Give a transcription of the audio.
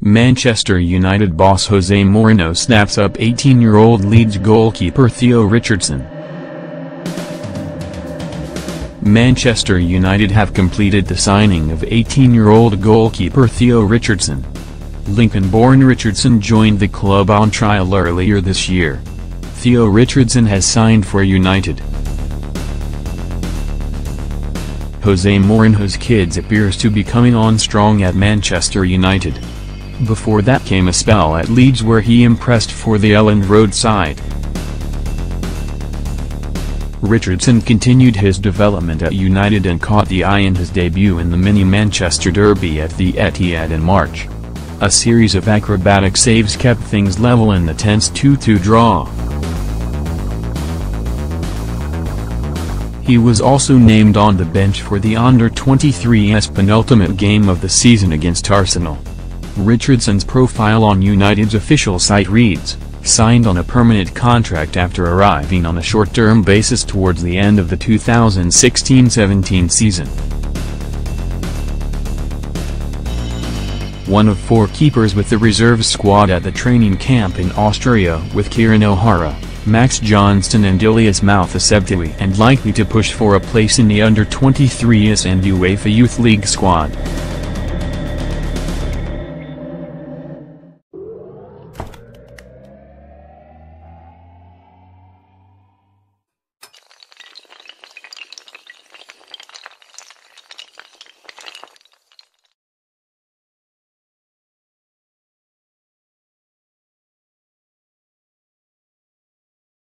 Manchester United boss Jose Mourinho snaps up 18-year-old Leeds goalkeeper Theo Richardson. Manchester United have completed the signing of 18-year-old goalkeeper Theo Richardson. Lincoln-born Richardson joined the club on trial earlier this year. Theo Richardson has signed for United. Jose Mourinho's kids appears to be coming on strong at Manchester United. Before that came a spell at Leeds where he impressed for the Elland Road side. Richardson continued his development at United and caught the eye in his debut in the mini Manchester derby at the Etihad in March. A series of acrobatic saves kept things level in the tense 2-2 draw. He was also named on the bench for the Under-23s penultimate game of the season against Arsenal. Richardson's profile on United's official site reads, signed on a permanent contract after arriving on a short-term basis towards the end of the 2016-17 season. One of four keepers with the reserve squad at the training camp in Austria with Kieran O'Hara, Max Johnston and Elias Malthus Ebtui, and likely to push for a place in the Under-23s and UEFA Youth League squad.